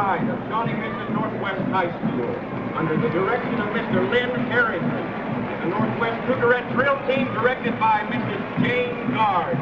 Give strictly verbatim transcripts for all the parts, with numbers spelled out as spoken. pride of Shawnee Mission Northwest High School, under the direction of Mister Lynn Harrington, and the Northwest Cougarette Drill Team directed by Missus Jane Gard.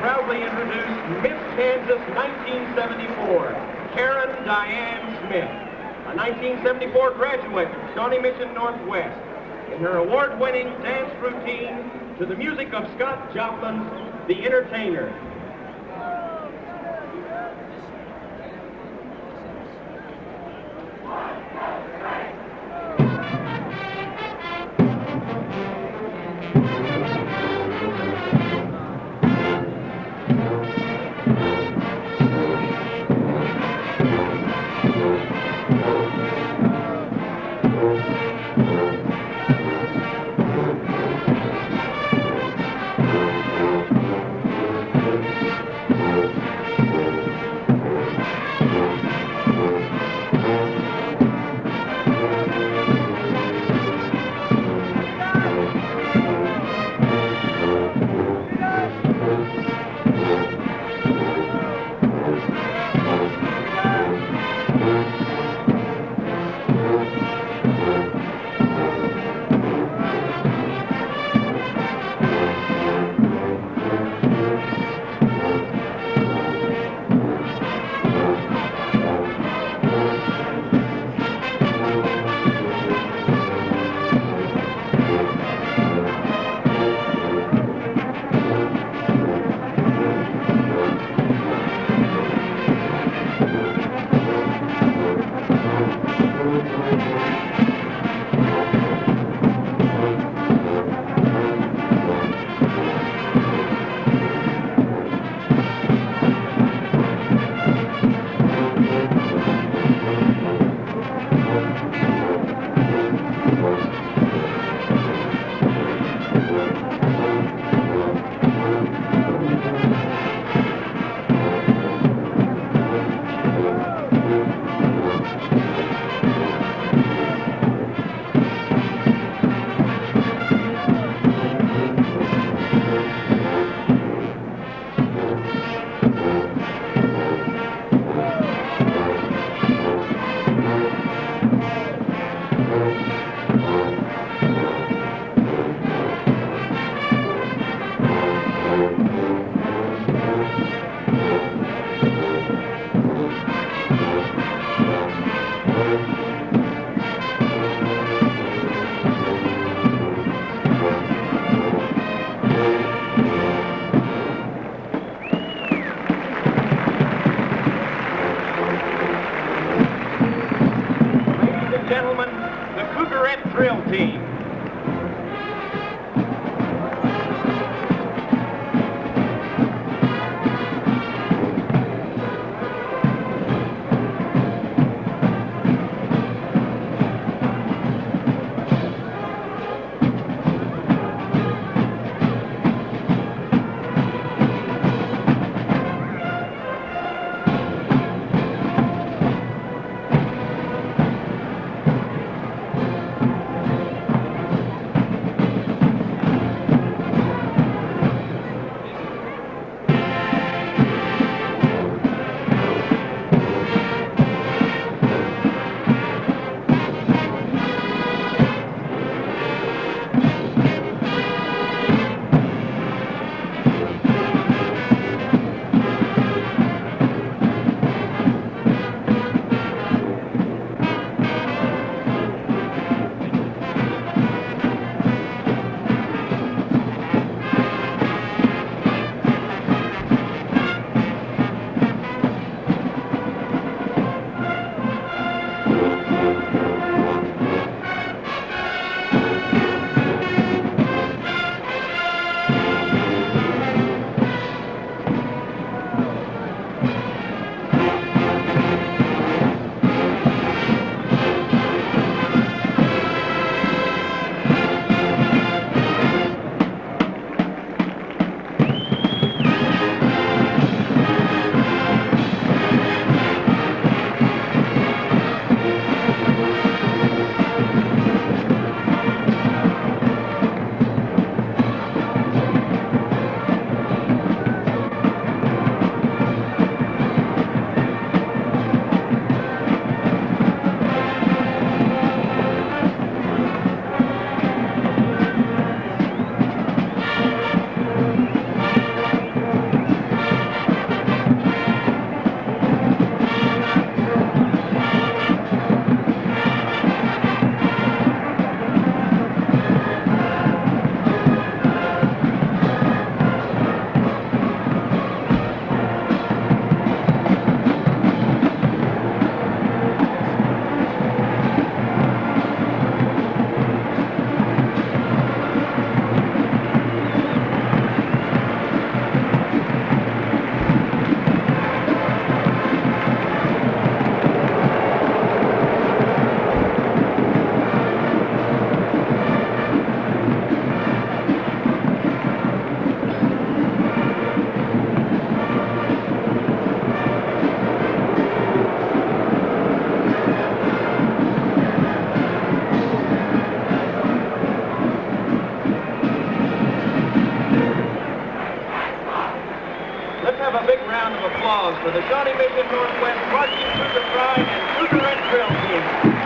Proudly introduce Miss Kansas nineteen seventy-four, Karen Diane Smith, a nineteen seventy-four graduate from Shawnee Mission Northwest. In her award-winning dance routine to the music of Scott Joplin's The Entertainer. Thank you. applause for the Shawnee Mission Northwest Russian Cougar Pride and Cougar and Trail team.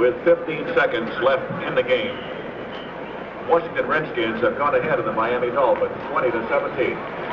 With fifteen seconds left in the game, Washington Redskins have gone ahead of the Miami Dolphins, twenty to seventeen.